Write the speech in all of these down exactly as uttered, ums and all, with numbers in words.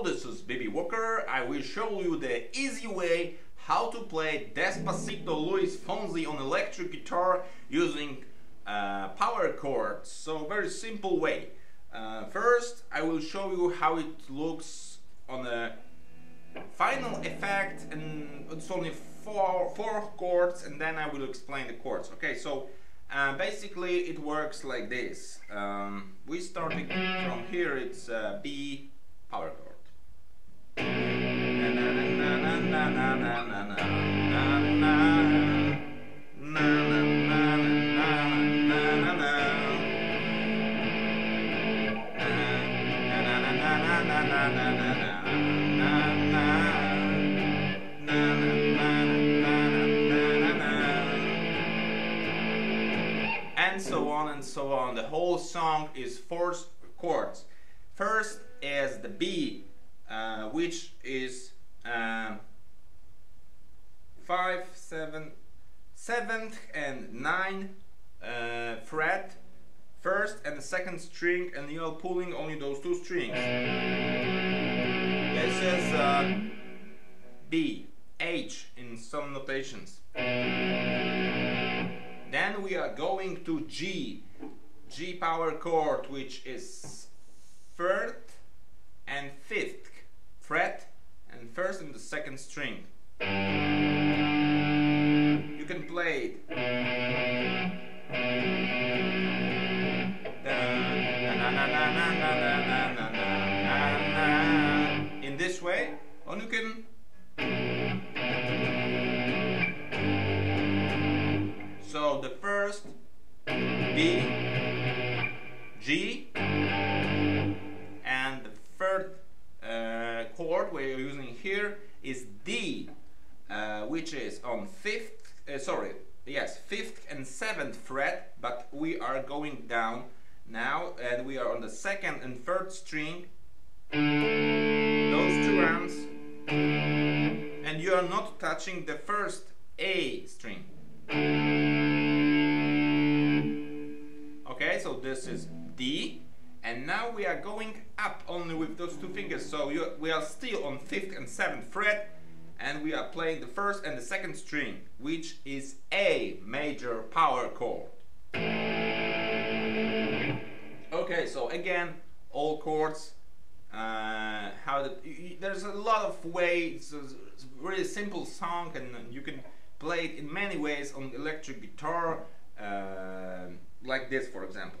Hello, this is B B Walker. I will show you the easy way how to play Despacito Luis Fonsi on electric guitar using uh, power chords. So very simple way. Uh, first I will show you how it looks on the final effect, and it's only four, four chords, and then I will explain the chords. Okay, so Uh, basically it works like this. Um, we starting from here. It's uh, B power chord. And so on and so on. The whole song is four chords. First is the B, uh, which is uh, five, seven, seventh and ninth uh, fret, first and the second string, and you are pulling only those two strings. This is uh, B, H in some notations. Then we are going to G, G power chord, which is third and fifth fret, and first and the second string. You can play it. In this way, or you can. So the first, B, G, and the third uh, chord we are using here is D, uh, which is on fifth, uh, sorry, yes, fifth and seventh fret, but we are going down now, and we are on the second and third string, those two rounds, and you are not touching the first A string. Okay, so this is D, and now we are going up only with those two fingers, so you, we are still on fifth and seventh fret, and we are playing the first and the second string, which is A major power chord. Okay, so again, all chords, uh, how the, there's a lot of ways. It's a really simple song, and you can played in many ways on electric guitar, uh, like this, for example.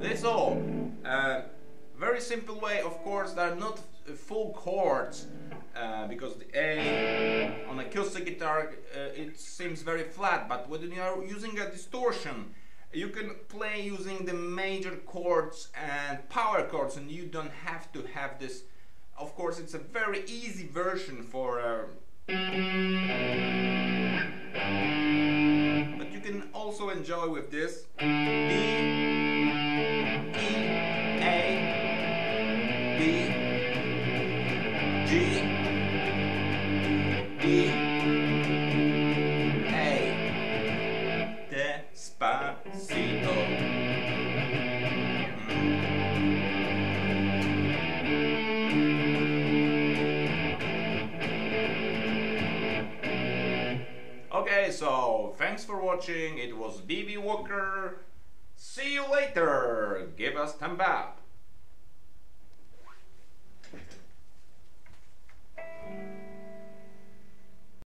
That's all. Uh, very simple way. Of course, there are not full chords uh, because the A on acoustic guitar uh, it seems very flat. But when you are using a distortion, you can play using the major chords and power chords, and you don't have to have this. Of course, it's a very easy version for. Uh, but you can also enjoy with this. Despacito. Okay, so thanks for watching. It was B B Walker. See you later. Give us thumb up.